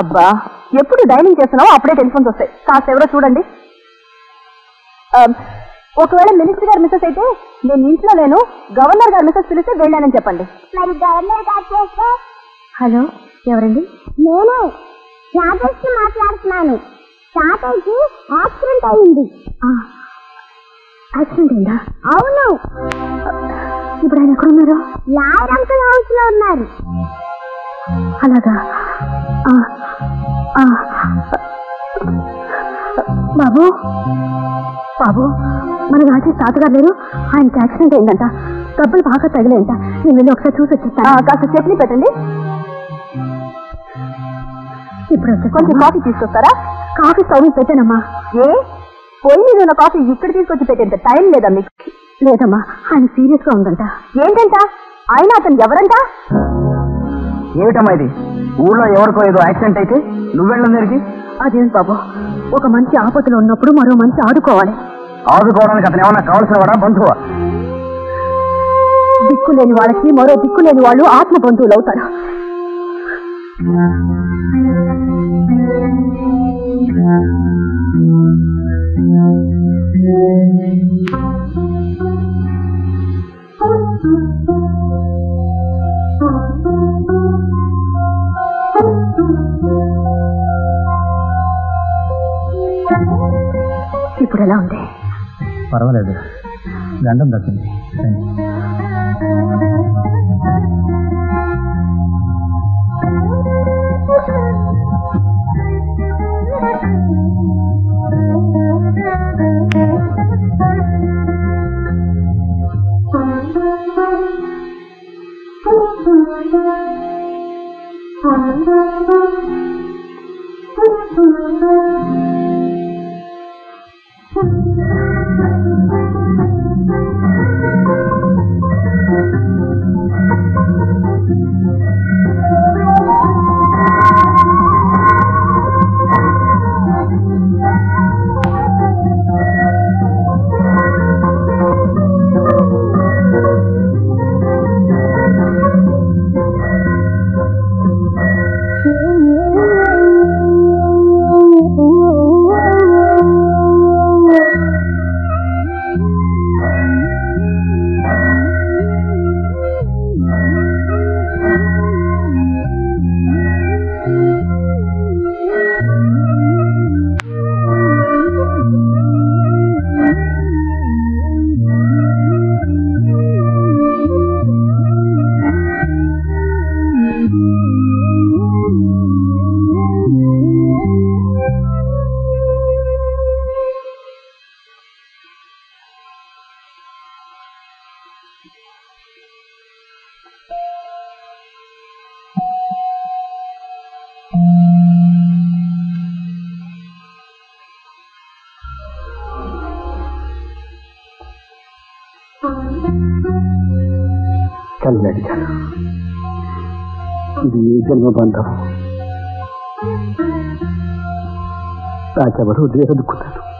అబ్బా ఎప్పుడు డైనింగ్ చేస్తున్నావో అప్పుడే టెలిఫోన్స్ వస్తాయి. కాసేవరో చూడండి. ఒకవేళ మినిస్టర్ గారు మిస్సెస్ అయితే నేను ఇంట్లో లేను, గవర్నర్ గారు మిస్సెస్ పిలిస్తే వెళ్ళానని చెప్పండి. మరి గవర్నర్ గారు? హలో, ఎవరండి? నేను రాజేష్ మాట్లాడుతున్నాను. తాతయ్యకి యాక్సిడెంట్ అయింది. యాక్సిడెంట్ అయిందా? అవును. ఇప్పుడు ఆయన ఎక్కడున్నారు? లాయర్ అంకుల్ హౌస్ లో ఉన్నారు. అలాగా? బాబు బాబు మన రాజేష్ తాతగారు లేరు, ఆయనకి యాక్సిడెంట్ అయిందంట, డబ్బులు బాగా తగిలేంట. నేను వెళ్ళి ఒకసారి చూసి వచ్చేస్తాను. కాస్త చట్నీ పెట్టండి. ఇప్పుడు కొంచెం కాఫీ తీసుకొస్తారా? Coffee stove పెట్టానమ్మా. ఏ పోయి మీద ఉన్న కాఫీ ఇక్కడ తీసుకొచ్చి పెట్టేంత టైం లేదా మీకు? లేదమ్మా, ఆయన సీరియస్ గా ఉందంట. ఏంటంట? ఆయన అతను ఎవరంట? ఏమిటమ్మా ఇది? ఊళ్ళో ఎవరికో ఏదో యాక్సిడెంట్ అయితే నువ్వెళ్ళందరికి? అదేంటి బాబు, ఒక మంచి ఆపదలో ఉన్నప్పుడు మరో మంచి ఆదుకోవాలి. ఆదుకోవడానికి అతను ఏమన్నా కావాల్సిన వాడా, బంధువా? దిక్కు లేని వాళ్ళకి మరో దిక్కు లేని వాళ్ళు ఆత్మ బంధువులు అవుతారు. ఇప్పుడు ఎలా ఉంది? పర్వాలేదు, గండం దక్కింది. ఇది ఏ జన్మ బంధం? నాకెవరూ లేదనుకున్నాను.